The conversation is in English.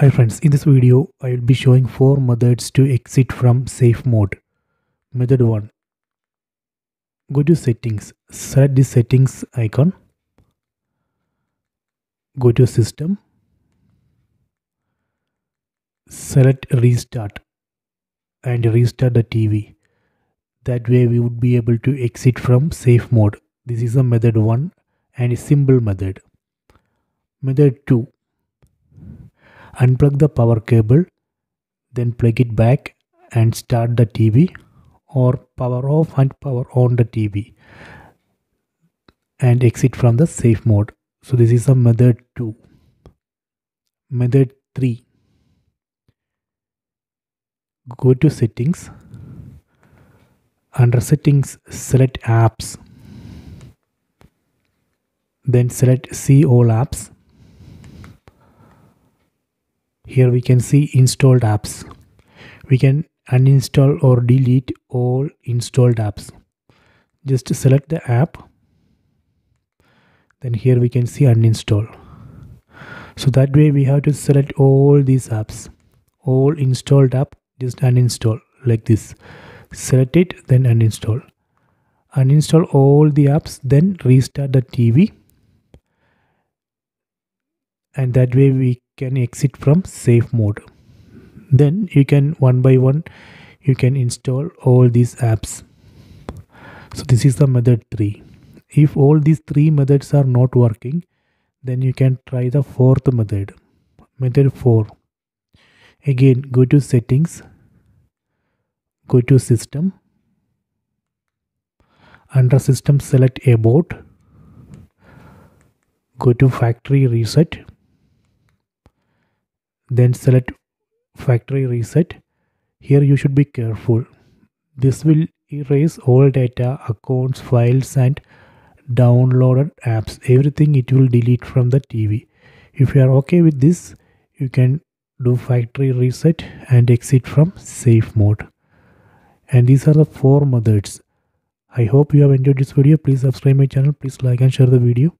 Hi friends, in this video I will be showing 4 methods to exit from safe mode. Method 1. Go to settings, select the settings icon, go to system, select restart and restart the TV. That way we would be able to exit from safe mode. This is a method 1 and a simple method. Method 2. Unplug the power cable, then plug it back and start the TV, or power off and power on the TV and exit from the safe mode. So this is a method 2. Method 3. Go to settings. Under settings, select apps. Then select see all apps. Here we can see installed apps. We can uninstall or delete all installed apps. Just select the app. Then here we can see uninstall. So that way we have to select all these apps. All installed app, just uninstall like this. Select it, then uninstall. Uninstall all the apps, then restart the TV. And that way we can exit from safe mode. Then you can one by one you can install all these apps. So this is the method 3. If all these 3 methods are not working, then you can try the 4th method. Method 4. Again, go to settings, go to system, under system select about, go to factory reset, then select factory reset. Here you should be careful. This will erase all data, accounts, files and downloaded apps. Everything it will delete from the TV. If you are okay with this, you can do factory reset and exit from safe mode. And these are the 4 methods. I hope you have enjoyed this video. Please subscribe my channel. Please like and share the video.